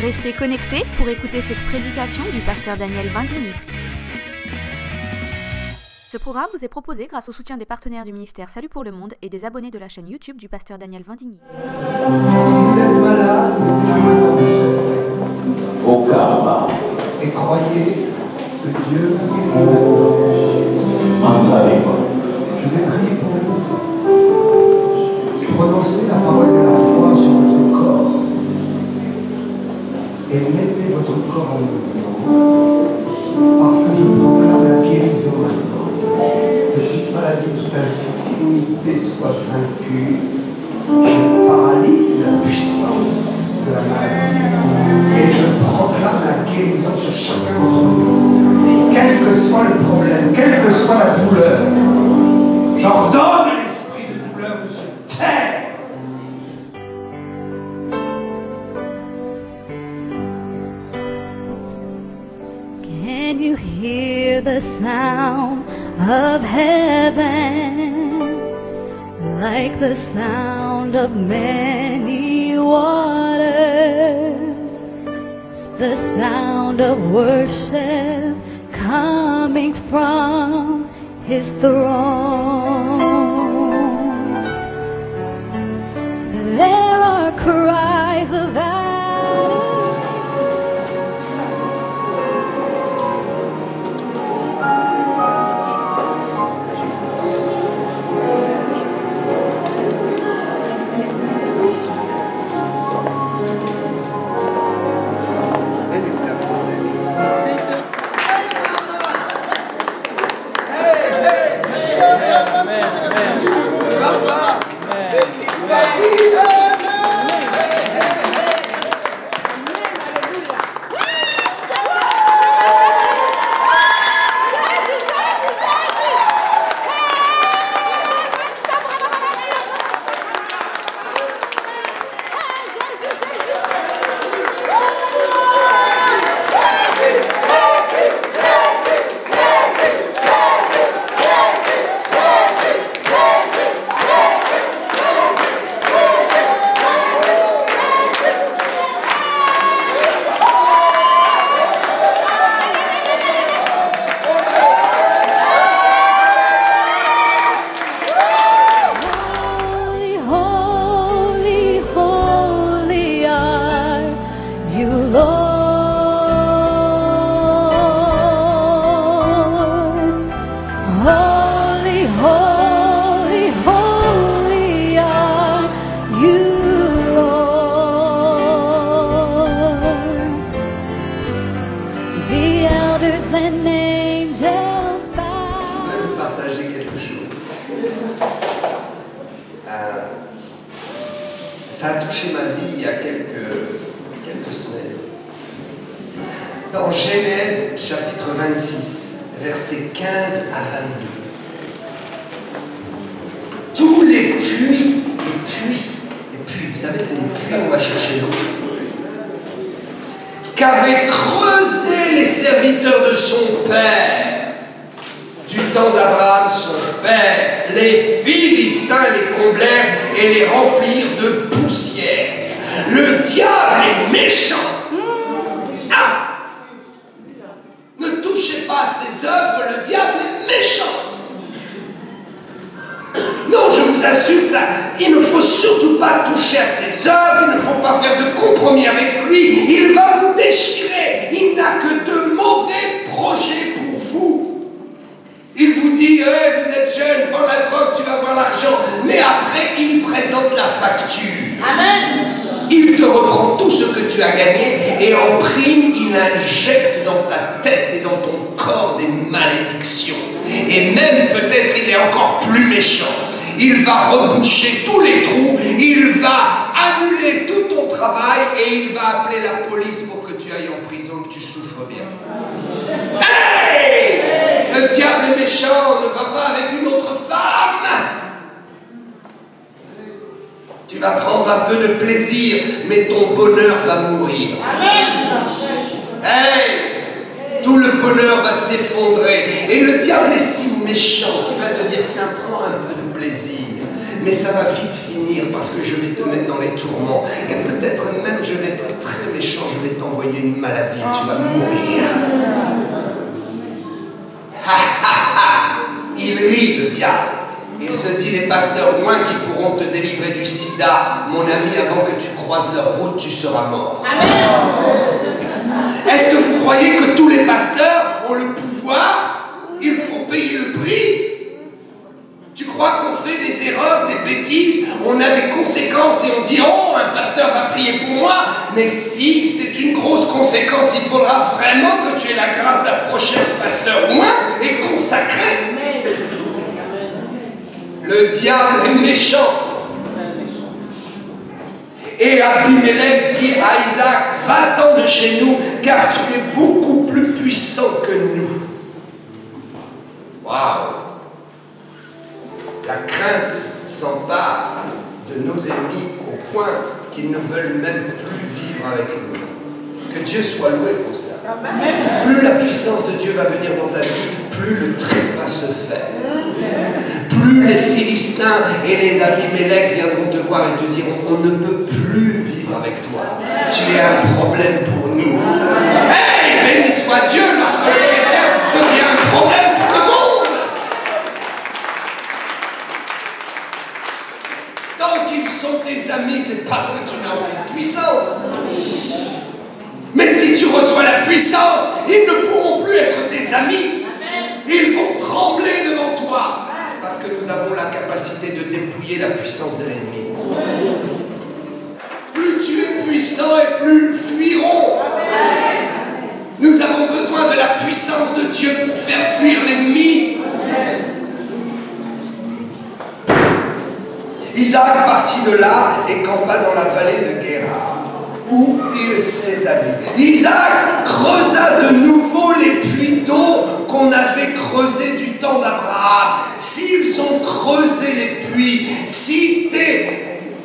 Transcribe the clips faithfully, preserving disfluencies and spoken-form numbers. Restez connectés pour écouter cette prédication du pasteur Daniel Vindigni. Ce programme vous est proposé grâce au soutien des partenaires du ministère Salut pour le Monde et des abonnés de la chaîne YouTube du pasteur Daniel Vindigni. Si vous êtes malade, mettez la main dans le au karma et croyez que Dieu est maintenant. Je vais prier pour vous. Prononcez la parole de la foi sur votre corps et mettez votre corps en mouvement. Parce que je proclame la guérison maintenant. Que toute maladie, toute infirmité soit vaincue. Je paralyse la puissance de la maladie et je proclame la guérison sur chacun d'entre vous. Quel que soit le problème, quelle que soit la douleur, j'ordonne l'esprit de douleur de se taire. Can you hear the sound of heaven, like the sound of many waters? It's the sound of worship coming from His throne. There are cries of agony. vais t'envoyer une maladie, tu vas mourir. Ha ha ha! Il rit, le diable. Il se dit, les pasteurs moins qui pourront te délivrer du sida, mon ami, avant que tu croises leur route, tu seras mort. Est-ce que vous croyez que tous les pasteurs ont le pouvoir? Il faut payer le prix. Tu crois qu'on fait des erreurs, des bêtises, on a des conséquences et on dit « Oh, un pasteur va prier pour moi !» Mais si, c'est une grosse conséquence. Il faudra vraiment que tu aies la grâce d'approcher un pasteur moins et consacré. Le diable est méchant. Et Abimelech dit à Isaac, « Va-t'en de chez nous, car tu es beaucoup plus puissant que nous. » Waouh! La crainte s'empare de nos ennemis au point qu'ils ne veulent même plus vivre avec nous. Que Dieu soit loué pour cela. Amen. Plus la puissance de Dieu va venir dans ta vie, plus le tri va se faire. Amen. Plus les Philistins et les Abimelech viendront te voir et te dire « On ne peut plus vivre avec toi. Amen. Tu es un problème pour nous. » Hey, béni soit Dieu lorsque le chrétien devient un problème pour le monde. Qu'ils sont tes amis, c'est parce que tu n'as aucune puissance. Mais si tu reçois la puissance, ils ne pourront plus être tes amis. Ils vont trembler devant toi. Parce que nous avons la capacité de dépouiller la puissance de l'ennemi. Plus tu es puissant et plus fuiront. Nous avons besoin de la puissance de Dieu pour faire fuir l'ennemi. Isaac partit de là et campa dans la vallée de Gérar, où il s'établit. Isaac creusa de nouveau les puits d'eau qu'on avait creusés du temps d'Abraham. S'ils ont creusé les puits, si tes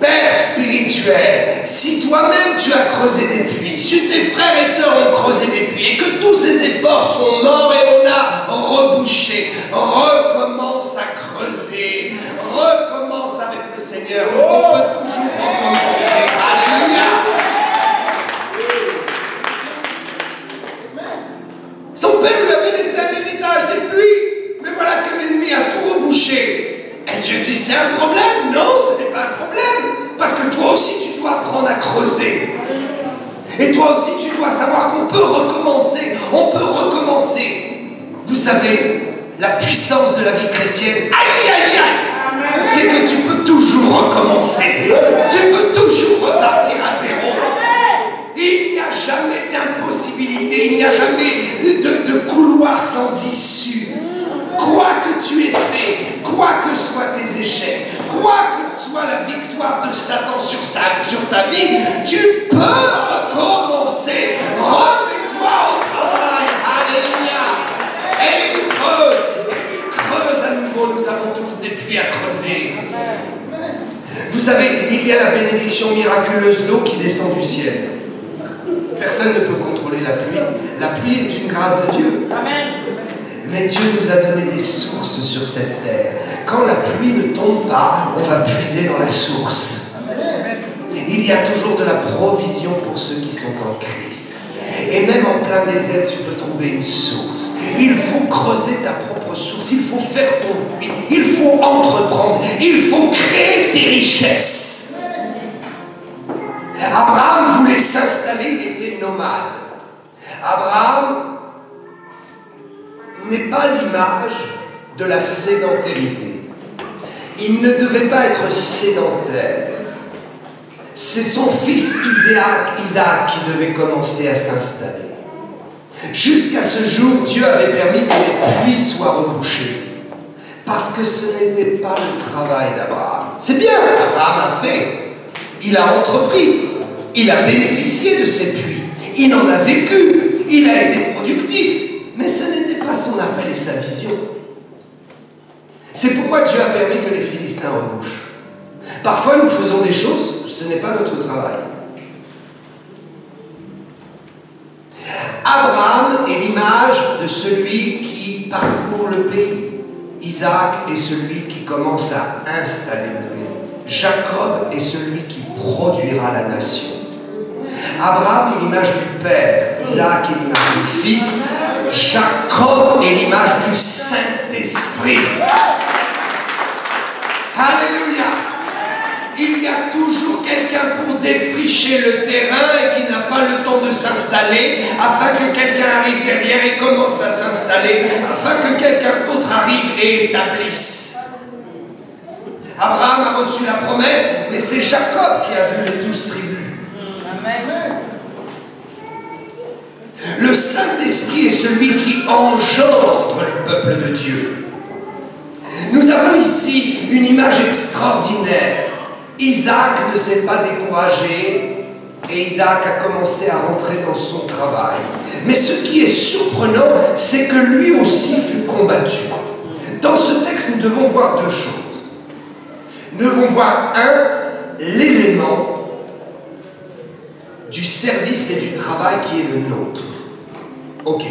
pères spirituels, si toi-même tu as creusé des puits, si tes frères et sœurs ont creusé des puits et que tous ces efforts sont morts et on a rebouché, recommence à creuser, recommence avec le Seigneur, on peut toujours recommencer. Alléluia. Son père lui avait laissé un héritage des pluies, mais voilà que l'ennemi a tout rebouché. Et Dieu dit, c'est un problème. Non, ce n'est pas un problème, parce que toi aussi tu dois apprendre à creuser. Et toi aussi tu dois savoir qu'on peut recommencer, on peut recommencer. Vous savez, la puissance de la vie chrétienne, aïe, aïe, aïe, c'est que tu peux toujours recommencer. Tu peux toujours repartir à zéro. Il n'y a jamais d'impossibilité. Il n'y a jamais de, de couloir sans issue. Quoi que tu aies fait, quoi que soient tes échecs, quoi que soit la victoire de Satan sur, sa, sur ta vie, tu peux recommencer. Remets-toi au travail. Alléluia. Et tu creuses. Et tu creuses à nouveau. Nous avons tous des puits à creuser. Vous savez, il y a la bénédiction miraculeuse d'eau qui descend du ciel. Personne ne peut contrôler la pluie. La pluie est une grâce de Dieu. Mais Dieu nous a donné des sources sur cette terre. Quand la pluie ne tombe pas, on va puiser dans la source. Il y a toujours de la provision pour ceux qui sont en Christ. Et même en plein désert, tu peux trouver une source. Il faut creuser ta propre source, il faut faire ton puits, il faut entreprendre, il faut créer tes richesses. Abraham voulait s'installer, il était nomade. Abraham n'est pas l'image de la sédentarité. Il ne devait pas être sédentaire. C'est son fils Isaac, Isaac qui devait commencer à s'installer. Jusqu'à ce jour, Dieu avait permis que les puits soient rebouchés. Parce que ce n'était pas le travail d'Abraham. C'est bien, Abraham a fait. Il a entrepris. Il a bénéficié de ces puits. Il en a vécu. Il a été productif. Mais ce n'était pas son appel et sa vision. C'est pourquoi Dieu a permis que les Philistins rebouchent. Parfois, nous faisons des choses. Ce n'est pas notre travail. Abraham est l'image de celui qui parcourt le pays. Isaac est celui qui commence à installer le pays. Jacob est celui qui produira la nation. Abraham est l'image du Père, Isaac est l'image du Fils, Jacob est l'image du Saint-Esprit. Alléluia! Il y a toujours quelqu'un pour défricher le terrain et qui n'a pas le temps de s'installer, afin que quelqu'un arrive derrière et commence à s'installer, afin que quelqu'un d'autre arrive et établisse. Abraham a reçu la promesse, mais c'est Jacob qui a vu les douze tribus. Amen. Le Saint-Esprit est celui qui engendre le peuple de Dieu. Nous avons ici une image extraordinaire. Isaac ne s'est pas découragé et Isaac a commencé à rentrer dans son travail. Mais ce qui est surprenant, c'est que lui aussi fut combattu. Dans ce texte, nous devons voir deux choses. Nous devons voir, un, l'élément du service et du travail qui est le nôtre. Ok.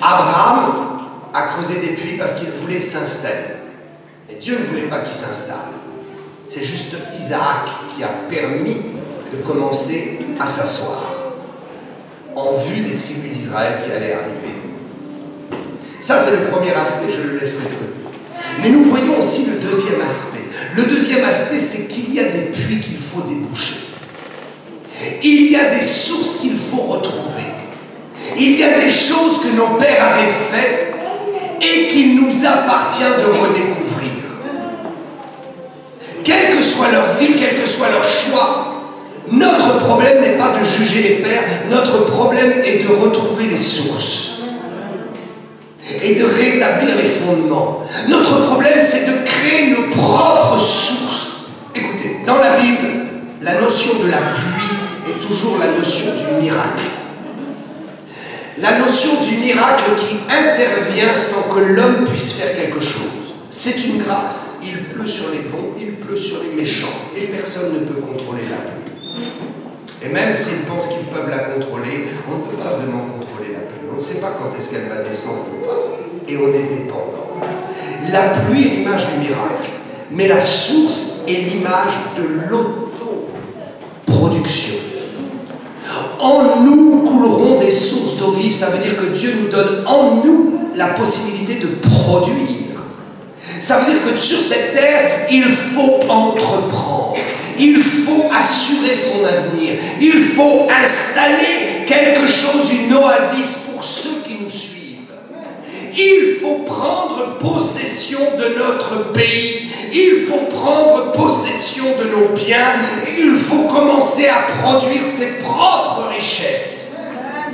Abraham a creusé des puits parce qu'il voulait s'installer. Et Dieu ne voulait pas qu'il s'installe. C'est juste Isaac qui a permis de commencer à s'asseoir en vue des tribus d'Israël qui allaient arriver. Ça, c'est le premier aspect, je le laisserai côté. Mais nous voyons aussi le deuxième aspect. Le deuxième aspect, c'est qu'il y a des puits qu'il faut déboucher. Il y a des sources qu'il faut retrouver. Il y a des choses que nos pères avaient faites et qu'il nous appartient de redécouvrir. Quelle que soit leur vie, quel que soit leur choix, notre problème n'est pas de juger les pères, notre problème est de retrouver les sources et de rétablir les fondements. Notre problème, c'est de créer nos propres sources. Écoutez, dans la Bible, la notion de la pluie est toujours la notion du miracle. La notion du miracle qui intervient sans que l'homme puisse faire quelque chose. C'est une grâce. Il pleut sur les bons, il pleut sur les méchants, et personne ne peut contrôler la pluie. Et même s'ils pensent qu'ils peuvent la contrôler, on ne peut pas vraiment contrôler la pluie. On ne sait pas quand est-ce qu'elle va descendre ou pas. Et on est dépendant. La pluie est l'image du miracle, mais la source est l'image de l'autoproduction. En nous couleront des sources d'eau vive, ça veut dire que Dieu nous donne en nous la possibilité de produire. Ça veut dire que sur cette terre, il faut entreprendre, il faut assurer son avenir, il faut installer quelque chose, une oasis pour ceux qui nous suivent. Il faut prendre possession de notre pays, il faut prendre possession de nos biens, il faut commencer à produire ses propres richesses.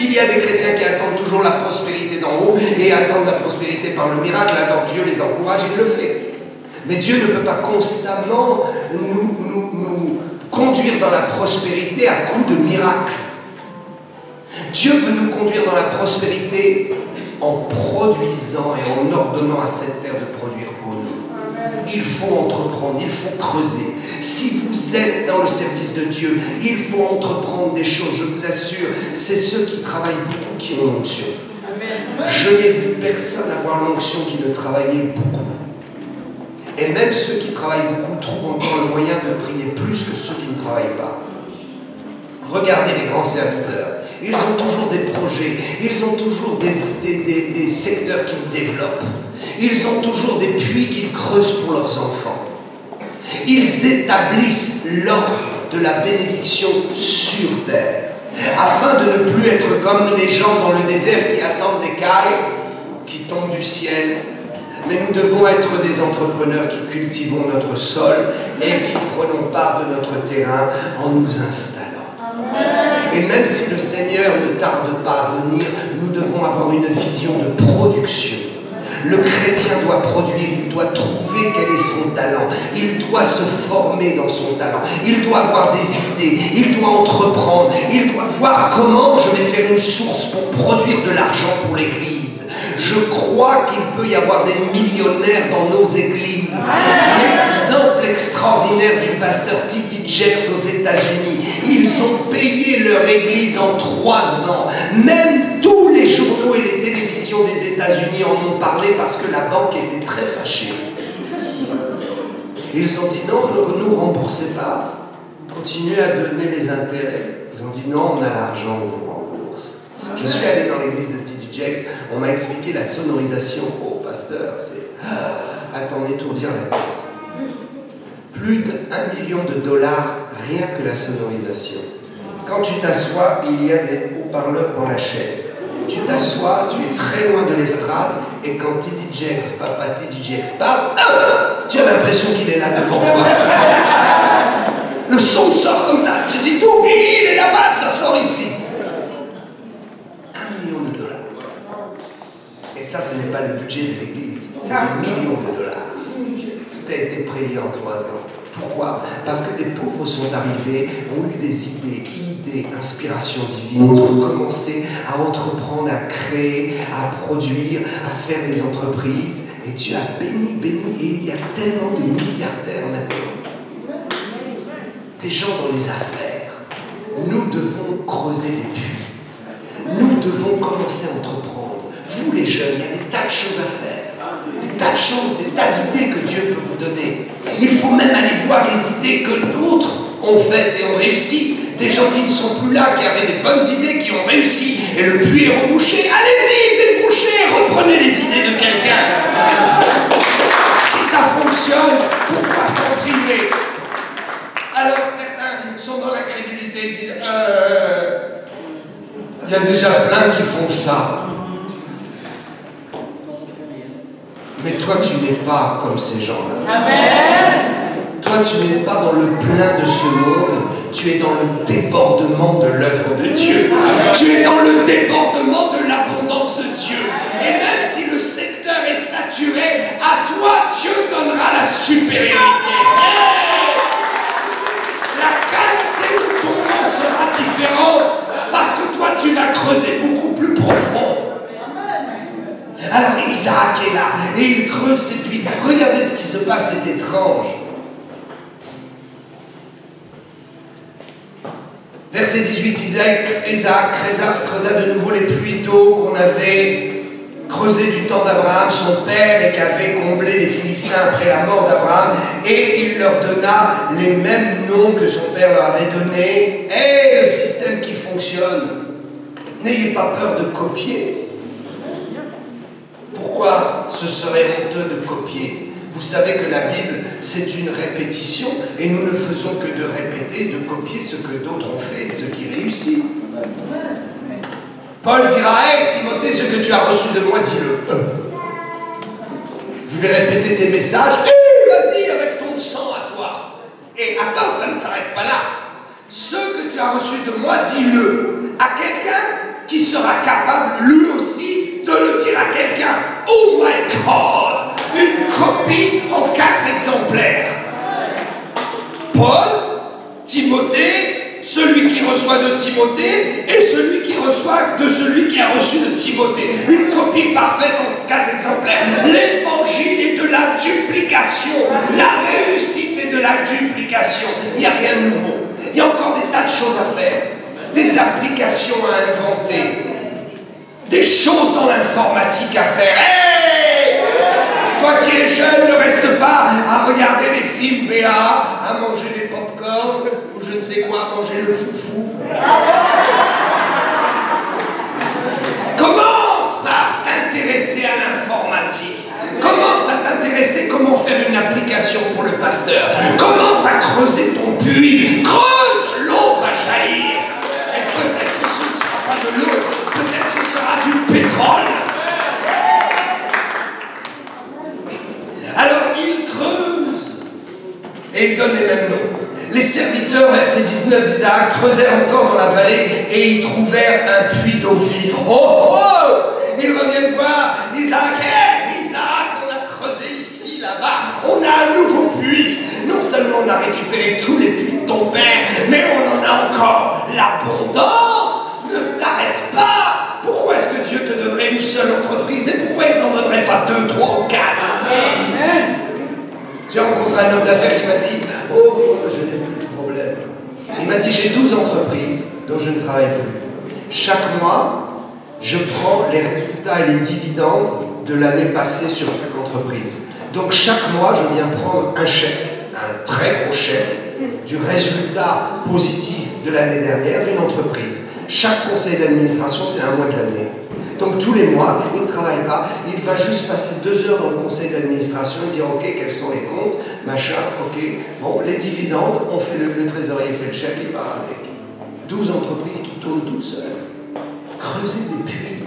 Il y a des chrétiens qui attendent toujours la prospérité d'en haut et attendent la prospérité par le miracle, alors Dieu les encourage, il le fait. Mais Dieu ne peut pas constamment nous, nous, nous conduire dans la prospérité à coups de miracles. Dieu veut nous conduire dans la prospérité en produisant et en ordonnant à cette terre de produire pour nous. Il faut entreprendre, il faut creuser. Si vous êtes dans le service de Dieu, il faut entreprendre des choses, je vous assure. C'est ceux qui travaillent beaucoup qui ont l'onction. Je n'ai vu personne avoir l'onction qui ne travaillait beaucoup. Et même ceux qui travaillent beaucoup trouvent encore le moyen de prier plus que ceux qui ne travaillent pas. Regardez les grands serviteurs. Ils ont toujours des projets, ils ont toujours des, des, des, des secteurs qu'ils développent. Ils ont toujours des puits qu'ils creusent pour leurs enfants. Ils établissent l'ordre de la bénédiction sur terre, afin de ne plus être comme les gens dans le désert qui attendent des cailles qui tombent du ciel. Mais nous devons être des entrepreneurs qui cultivons notre sol et qui prenons part de notre terrain en nous installant. Et même si le Seigneur ne tarde pas à venir, nous devons avoir une vision de production. Le chrétien doit produire, il doit trouver quel est son talent, il doit se former dans son talent, il doit avoir des idées, il doit entreprendre, il doit voir comment je vais faire une source pour produire de l'argent pour l'Église. Je crois qu'il peut y avoir des millionnaires dans nos églises. L'exemple extraordinaire du pasteur T D Jakes aux États-Unis. Ils ont payé leur église en trois ans. Même tous les journaux et les télévisions des États-Unis en ont parlé parce que la banque était très fâchée. Ils ont dit non, ne nous remboursez pas. Continuez à donner les intérêts. maintenant on a l'argent, on vous rembourse. Je suis allé dans l'église de T D Jakes, on m'a expliqué la sonorisation. Oh, pasteur, c'est à t'en étourdir la tête. Plus d'un million de dollars, rien que la sonorisation. Quand tu t'assois, il y a des haut-parleurs dans la chaise. Tu t'assois, tu es très loin de l'estrade, et quand T D Jakes, papa T D Jakes parle, ah, tu as l'impression qu'il est là devant toi. Le son sort comme ça, je dis tout, il est là-bas, ça sort ici. Un million de dollars. Et ça, ce n'est pas le budget de l'église, c'est un million de dollars. Tout a été payé en trois ans. Pourquoi? Parce que des pauvres sont arrivés, ont eu des idées, idées, inspirations divines, ont commencé à entreprendre, à créer, à produire, à faire des entreprises. Et Dieu a béni, béni, et il y a tellement de milliardaires maintenant. Des gens dans les affaires. Nous devons creuser des puits. Nous devons commencer à entreprendre. Vous les jeunes, il y a des tas de choses à faire. Des tas de choses, des tas d'idées que Dieu peut vous donner. Il faut même aller voir les idées que d'autres ont faites et ont réussi. Des gens qui ne sont plus là, qui avaient des bonnes idées, qui ont réussi. Et le puits est rebouché. Allez-y, débouchez, reprenez les idées de quelqu'un. Si ça fonctionne, pourquoi s'en priver? Alors certains sont dans l'incrédulité et disent euh, « il y a déjà plein qui font ça ». Mais toi, tu n'es pas comme ces gens-là. Amen. Toi, tu n'es pas dans le plein de ce monde. Tu es dans le débordement de l'œuvre de Dieu. Amen. Tu es dans le débordement de l'abondance de Dieu. Et même si le secteur est saturé, à toi, Dieu donnera la supériorité. Amen. La qualité de ton monde sera différente parce que toi, tu vas creuser beaucoup plus profond. Alors Isaac est là, et il creuse ses puits. Regardez ce qui se passe, c'est étrange. Verset dix-huit, Isaac creusa de nouveau les puits d'eau qu'on avait creusés du temps d'Abraham, son père, et qu'avaient comblé les Philistins après la mort d'Abraham, et il leur donna les mêmes noms que son père leur avait donnés. Et le système qui fonctionne. N'ayez pas peur de copier. Pourquoi ce serait honteux de copier? Vous savez que la Bible, c'est une répétition, et nous ne faisons que de répéter, de copier ce que d'autres ont fait et ce qui réussit. Paul dira, hey, Timothée, ce que tu as reçu de moi, dis-le. Je vais répéter tes messages, hey, vas-y avec ton sang à toi. Et attends, ça ne s'arrête pas là. Ce que tu as reçu de moi, dis-le à quelqu'un qui sera capable, lui aussi, de le dire à quelqu'un. Oh my God! Une copie en quatre exemplaires. Paul, Timothée, celui qui reçoit de Timothée et celui qui reçoit de celui qui a reçu de Timothée. Une copie parfaite en quatre exemplaires. L'évangile est de la duplication. La réussite est de la duplication. Il n'y a rien de nouveau. Il y a encore des tas de choses à faire. Des applications à inventer. Des choses dans l'informatique à faire. Hey, toi qui es jeune, ne reste pas à regarder les films B A, à manger des pop-corn, ou je ne sais quoi, à manger le foufou. Commence par t'intéresser à l'informatique. Commence à t'intéresser comment faire une application pour le pasteur. Commence à creuser ton puits. Creuse, l'eau va jaillir. Et peut-être que ce ne sera pas de l'eau. Peut-être ce sera du pétrole. Alors il creuse et il donne les mêmes noms. Les serviteurs, verset dix-neuf d'Isaac, creusèrent encore dans la vallée et ils trouvèrent un puits d'eau vive. Oh oh! Ils reviennent voir Isaac. Hey, Isaac, on a creusé ici, là-bas. On a un nouveau puits. Non seulement on a récupéré tous les puits de ton père, mais on en a encore l'abondance. Ne t'arrête pas. Pourquoi est-ce que Dieu te donnerait une seule entreprise et pourquoi il ne t'en donnerait pas deux, trois ou quatre? J'ai rencontré un homme d'affaires qui m'a dit « Oh, je n'ai plus de problème. » Il m'a dit « J'ai douze entreprises dont je ne travaille plus. Chaque mois, je prends les résultats et les dividendes de l'année passée sur chaque entreprise. Donc chaque mois, je viens prendre un chèque, un très gros chèque, du résultat positif de l'année dernière d'une entreprise. Chaque conseil d'administration, c'est un mois de l'année. Donc tous les mois, il ne travaille pas, il va juste passer deux heures dans le conseil d'administration et dire ok, quels sont les comptes, machin, ok, bon, les dividendes, on fait le, le trésorier fait le chèque, il part avec. douze entreprises qui tournent toutes seules. Creusez des puits,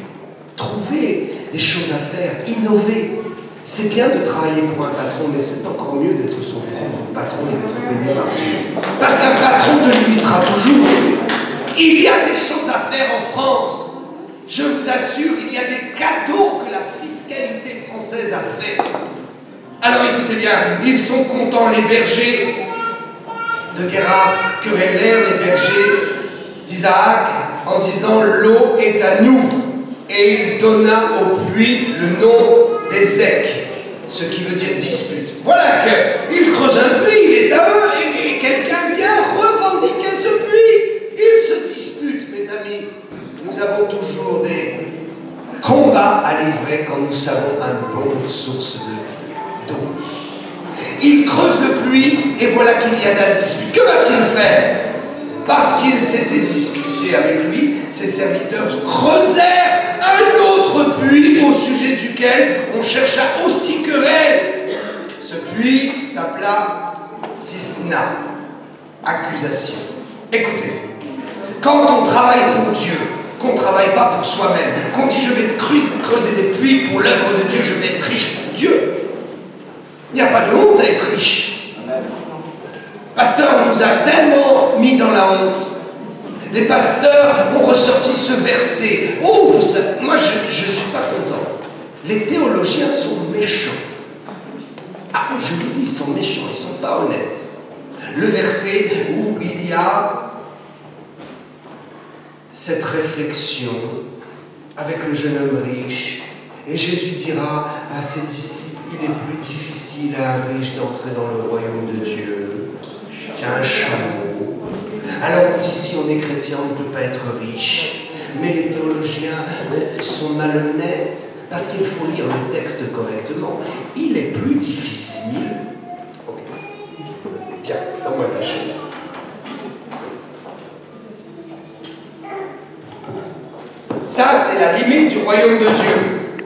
trouvez des choses à faire, innover. C'est bien de travailler pour un patron, mais c'est encore mieux d'être son propre patron et de trouver des marges. Parce qu'un patron de lui ira toujours. Il y a des choses à faire en France. Je vous assure, il y a des cadeaux que la fiscalité française a fait. Alors écoutez bien, ils sont contents, les bergers de Gérar, que relèvent les bergers d'Isaac en disant « L'eau est à nous ». Et il donna au puits le nom d'Ézec, ce qui veut dire dispute. Voilà qu'il creuse un puits, il est à eux, et, et quelqu'un vient revendiquer ce puits. Ils se disputent, mes amis. Nous avons toujours des combats à livrer quand nous savons un bon source d'eau. Il creuse le puits et voilà qu'il y a la dispute. Que va-t-il faire? Parce qu'il s'était discuté avec lui, ses serviteurs creusèrent un autre puits au sujet duquel on chercha aussi querelle. Ce puits s'appela Cisna, accusation. Écoutez, quand on travaille pour Dieu, qu'on ne travaille pas pour soi-même, qu'on dit je vais creuser des puits pour l'œuvre de Dieu, je vais être riche pour Dieu, il n'y a pas de honte à être riche. Pasteur, on nous a tellement mis dans la honte. Les pasteurs ont ressorti ce verset. Oh, vous savez, moi je ne suis pas content. Les théologiens sont méchants. Ah, je vous dis, ils sont méchants, ils ne sont pas honnêtes. Le verset où il y a cette réflexion avec le jeune homme riche, et Jésus dira à ses disciples, il est plus difficile à un riche d'entrer dans le royaume de Dieu qu'à un chameau. Alors d'ici on est chrétien, on ne peut pas être riche, mais les théologiens sont malhonnêtes, parce qu'il faut lire le texte correctement. Il est plus difficile... Ok, bien, donne-moi ta chaise. Ça, c'est la limite du royaume de Dieu.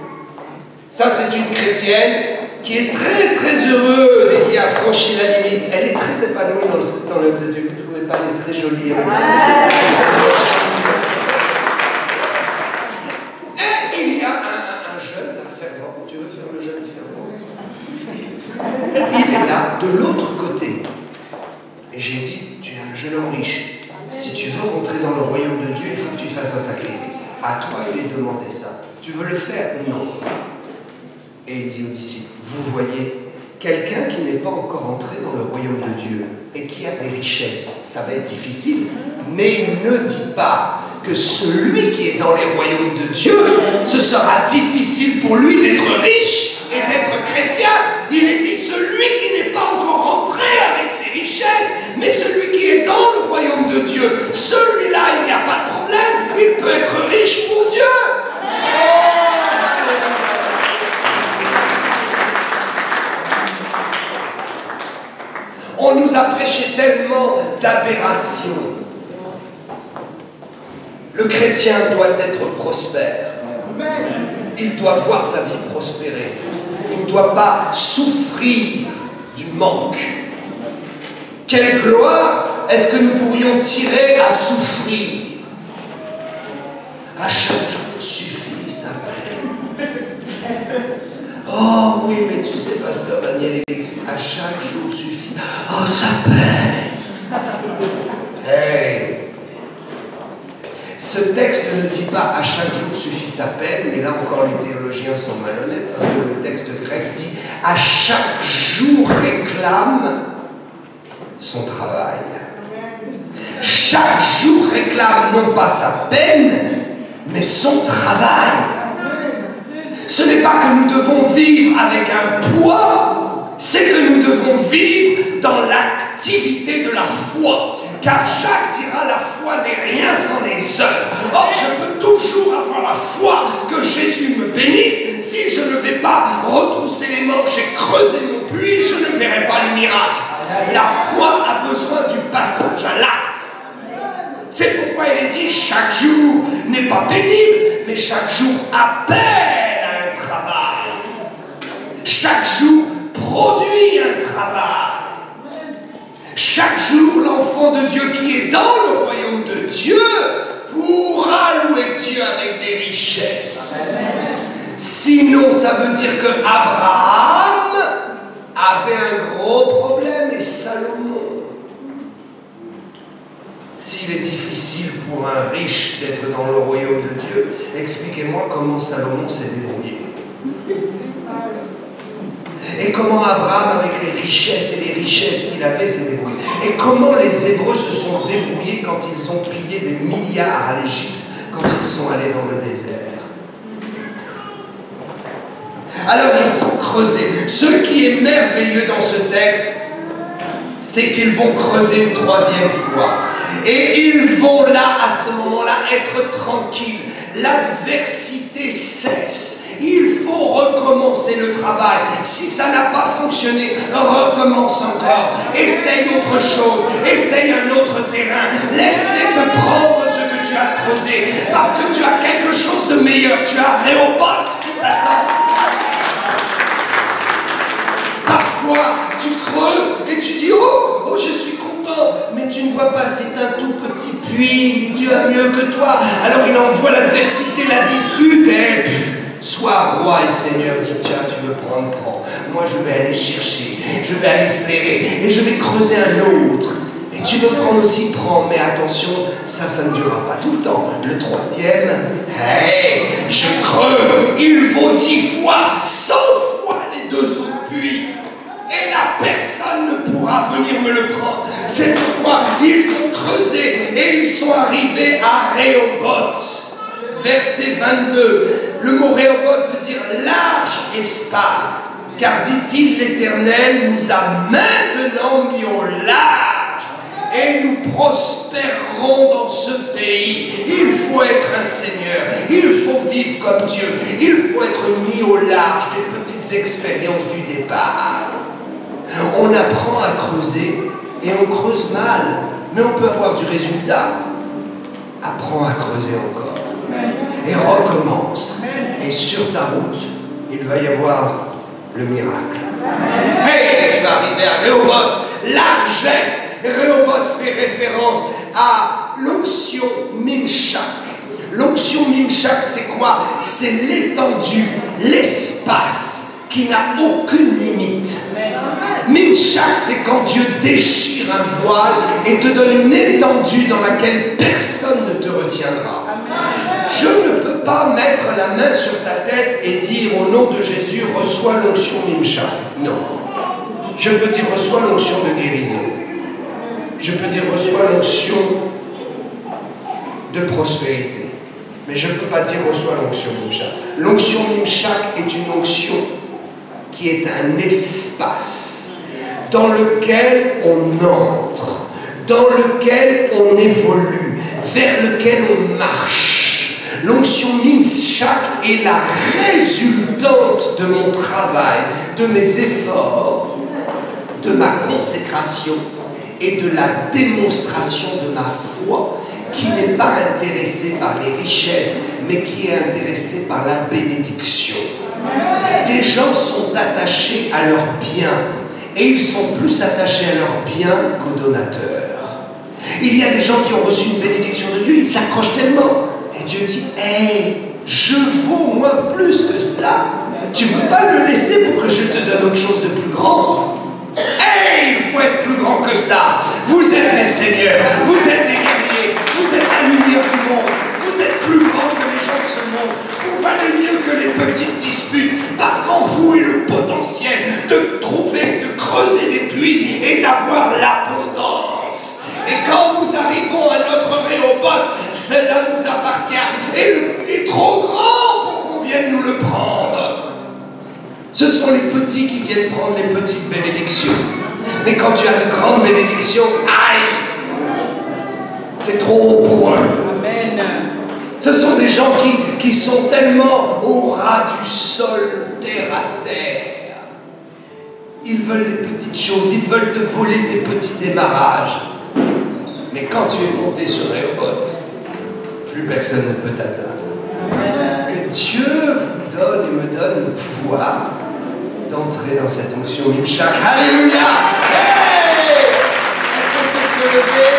Ça, c'est une chrétienne qui est très très heureuse et qui a franchi la limite. Elle est très épanouie dans l'œuvre de Dieu. Vous ne trouvez pas, elle est très jolie. Avec ouais. Et il y a un, un, un jeune là, fervent. Tu veux faire le jeune fervent? Il est là, de l'autre côté. Et j'ai dit, tu es un jeune homme riche. Si tu veux rentrer dans le royaume de Dieu, il faut que tu fasses un sacrifice. À toi, il est demandé ça. Tu veux le faire? Non. Et il dit aux disciples, vous voyez, quelqu'un qui n'est pas encore entré dans le royaume de Dieu et qui a des richesses, ça va être difficile, mais il ne dit pas que celui qui est dans les royaumes de Dieu, ce sera difficile pour lui d'être riche et d'être chrétien. Il est dit, celui qui n'est pas encore entré avec ses richesses, mais celui qui est dans le royaume de Dieu, celui-là, il n'y a pas de problème, il peut être riche pour Dieu. On nous a prêché tellement d'aberrations. Le chrétien doit être prospère. Il doit voir sa vie prospérer. Il ne doit pas souffrir du manque. Quelle gloire est-ce que nous pourrions tirer à souffrir? À chaque jour suffit sa peine. Oh oui, mais tu sais, pasteur Daniel, à chaque jour suffit. Oh, ça pète! Hey! Ce texte ne dit pas « à chaque jour suffit sa peine », mais là encore les théologiens sont malhonnêtes, parce que le texte grec dit « à chaque jour réclame son travail ». Chaque jour réclame non pas sa peine, mais son travail. Ce n'est pas que nous devons vivre avec un poids, c'est que nous devons vivre dans l'activité de la foi. Car Jacques dira, la foi n'est rien sans les œuvres. Or, je peux toujours avoir la foi que Jésus me bénisse. Si je ne vais pas retrousser les manches et creuser mon puits, je ne verrai pas les miracles. La foi a besoin du pourquoi il est dit chaque jour n'est pas pénible, mais chaque jour appelle à un travail. Chaque jour produit un travail. Chaque jour, l'enfant de Dieu qui est dans le royaume de Dieu pourra louer Dieu avec des richesses. Sinon, ça veut dire que Abraham avait un gros problème et Salomon. S'il est difficile pour un riche d'être dans le royaume de Dieu, expliquez-moi comment Salomon s'est débrouillé. Et comment Abraham, avec les richesses et les richesses qu'il avait, s'est débrouillé. Et comment les Hébreux se sont débrouillés quand ils ont pillé des milliards à l'Égypte, quand ils sont allés dans le désert. Alors il faut creuser. Ce qui est merveilleux dans ce texte, c'est qu'ils vont creuser une troisième fois. Et ils vont là, à ce moment-là, être tranquilles. L'adversité cesse. Il faut recommencer le travail. Si ça n'a pas fonctionné, recommence encore. Essaye autre chose. Essaye un autre terrain. Laisse-les te prendre ce que tu as creusé. Parce que tu as quelque chose de meilleur. Tu as Réhoboth qui t'attend. Parfois, tu creuses et tu dis « Oh, oh, je suis content !» Mais tu ne vois pas, c'est un tout petit puits, Dieu a mieux que toi. Alors il envoie l'adversité, la dispute, et « Sois roi et Seigneur, dis tiens, tu veux prendre, prends. Moi, je vais aller chercher, je vais aller flairer, et je vais creuser un autre. Et tu veux prendre aussi, prends, mais attention, ça, ça ne durera pas tout le temps. Le troisième, hey, je creuse, il vaut dix fois, cent fois les deux autres. Et là, personne ne pourra venir me le prendre. C'est pourquoi ils ont creusé et ils sont arrivés à Réhoboth. Verset vingt-deux. Le mot Réhoboth veut dire large espace. Car dit-il, l'Éternel nous a maintenant mis au large. Et nous prospérerons dans ce pays. Il faut être un seigneur. Il faut vivre comme Dieu. Il faut être mis au large des petites expériences du départ. On apprend à creuser et on creuse mal, mais on peut avoir du résultat. Apprends à creuser encore et recommence. Et sur ta route, il va y avoir le miracle. Hey, tu vas arriver à Réhoboth, largesse. Réhoboth fait référence à l'onction Mimchak. L'onction Mimchak, c'est quoi? C'est l'étendue, l'espace qui n'a aucune limite. Mimshak, c'est quand Dieu déchire un voile et te donne une étendue dans laquelle personne ne te retiendra. Amen. Je ne peux pas mettre la main sur ta tête et dire au nom de Jésus, reçois l'onction Mimshak. Non. Je peux dire, reçois l'onction de guérison. Je peux dire, reçois l'onction de prospérité. Mais je ne peux pas dire, reçois l'onction Mimshak. L'onction Mimshak est une onction qui est un espace dans lequel on entre, dans lequel on évolue, vers lequel on marche. L'onction Mimshak est la résultante de mon travail, de mes efforts, de ma consécration et de la démonstration de ma foi, qui n'est pas intéressée par les richesses, mais qui est intéressée par la bénédiction. Des gens sont attachés à leurs biens et ils sont plus attachés à leurs biens qu'aux donateurs. Il y a des gens qui ont reçu une bénédiction de Dieu, ils s'accrochent tellement. Et Dieu dit, hey, je vaux moi plus que cela. Tu ne peux pas me laisser pour que je te donne autre chose de plus grand. Hey, il faut être plus grand que ça. Vous êtes les seigneurs, vous êtes les guerriers, vous êtes la lumière du monde, vous êtes plus grand que les gens de ce monde. Vous valez mieux que les petites disputes, parce qu'en vous est le potentiel de trouver, de creuser des puits et d'avoir l'abondance. Et quand nous arrivons à notre Réhoboth, cela nous appartient. Et le puits est trop grand pour qu'on vienne nous le prendre. Ce sont les petits qui viennent prendre les petites bénédictions. Mais quand tu as de grandes bénédictions, aïe! C'est trop haut pour eux. Amen. Ce sont des gens qui, qui sont tellement au ras du sol, terre à terre. Ils veulent les petites choses, ils veulent te voler tes petits démarrages. Mais quand tu es monté sur Réhoboth, plus personne ne peut atteindre. Que Dieu vous donne et me donne le pouvoir d'entrer dans cette onction Mimchak. Alléluia! Hey! Est-ce qu'on peut se lever?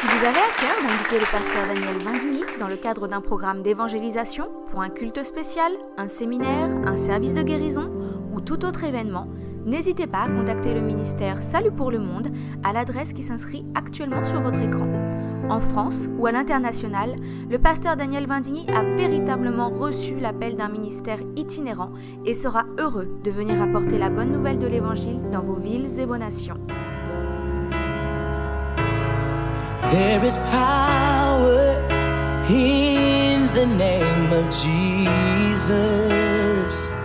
Si vous avez à cœur d'inviter le pasteur Daniel Vindigni dans le cadre d'un programme d'évangélisation, pour un culte spécial, un séminaire, un service de guérison ou tout autre événement, n'hésitez pas à contacter le ministère Salut pour le Monde à l'adresse qui s'inscrit actuellement sur votre écran. En France ou à l'international, le pasteur Daniel Vindigni a véritablement reçu l'appel d'un ministère itinérant et sera heureux de venir apporter la bonne nouvelle de l'Évangile dans vos villes et vos nations. There is power in the name of Jesus.